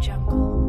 Jungle.